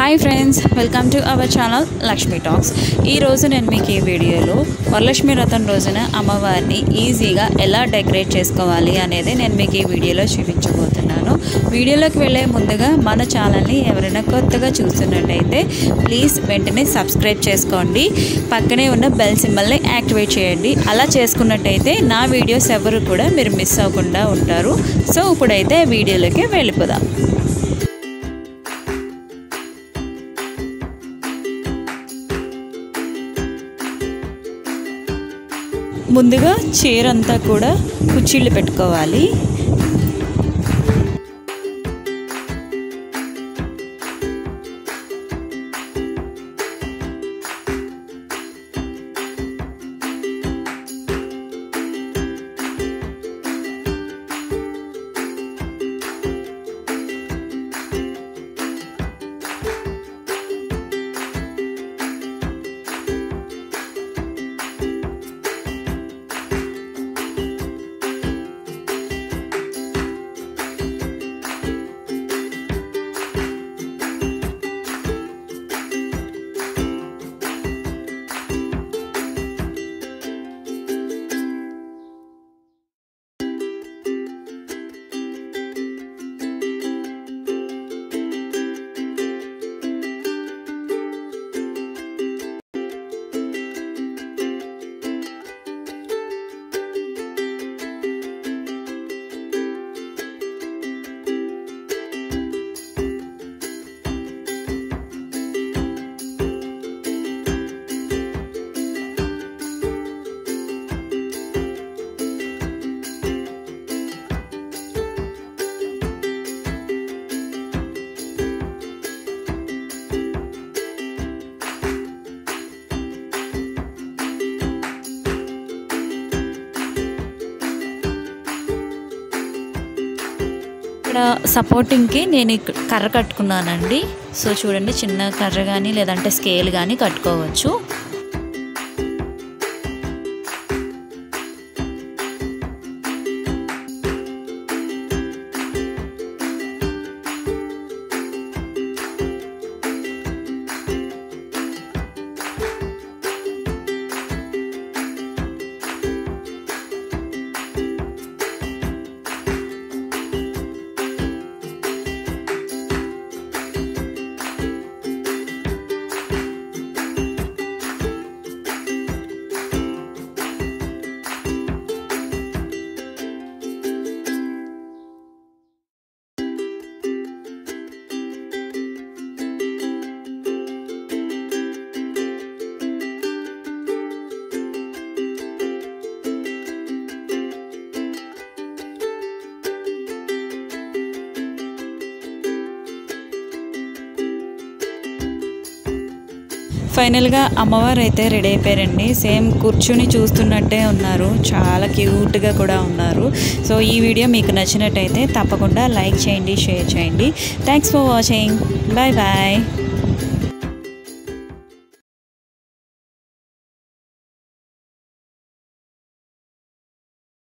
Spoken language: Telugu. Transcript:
Hi friends, welcome to our channel Lakshmi talks. ఈరోజు నేను మీకు ఈ వీడియోలో వరలక్ష్మి వ్రతం రోజున అమ్మవారిని ఈజీగా ఎలా డెకరేట్ చేసుకోవాలి అనేది నేను మీకు ఈ వీడియోలో చూపించబోతున్నాను. వీడియోలోకి వెళ్ళే ముందుగా మన ఛానల్ని ఎవరైనా కొత్తగా చూస్తున్నట్టయితే ప్లీజ్ వెంటనే సబ్స్క్రైబ్ చేసుకోండి. పక్కనే ఉన్న బెల్ సింబల్ని యాక్టివేట్ చేయండి. అలా చేసుకున్నట్టయితే నా వీడియోస్ ఎవరు కూడా మీరు మిస్ అవ్వకుండా ఉంటారు. సో ఇప్పుడైతే వీడియోలోకి వెళ్ళిపోదాం. ముందుగా చీరంతా కూడా కుచ్చిళ్ళు పెట్టుకోవాలి. ఇక్కడ సపోర్టింగ్కి నేను కర్ర కట్టుకున్నానండి. సో చూడండి, చిన్న కర్ర కానీ లేదంటే స్కేల్ కానీ కట్టుకోవచ్చు. ఫైనల్గా అమ్మవారు అయితే రెడీ అయిపోయారండి. సేమ్ కూర్చుని చూస్తున్నట్టే ఉన్నారు, చాలా క్యూట్గా కూడా ఉన్నారు. సో ఈ వీడియో మీకు నచ్చినట్టయితే తప్పకుండా లైక్ చేయండి, షేర్ చేయండి. Thanks for watching. Bye bye.